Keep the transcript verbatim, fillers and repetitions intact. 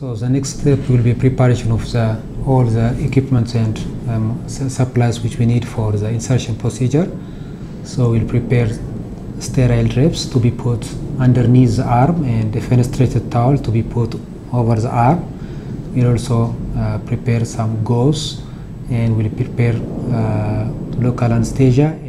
So the next step will be preparation of the, all the equipment and um, supplies which we need for the insertion procedure. So we'll prepare sterile drapes to be put underneath the arm and a fenestrated towel to be put over the arm. We'll also uh, prepare some gauze, and we'll prepare uh, local anesthesia.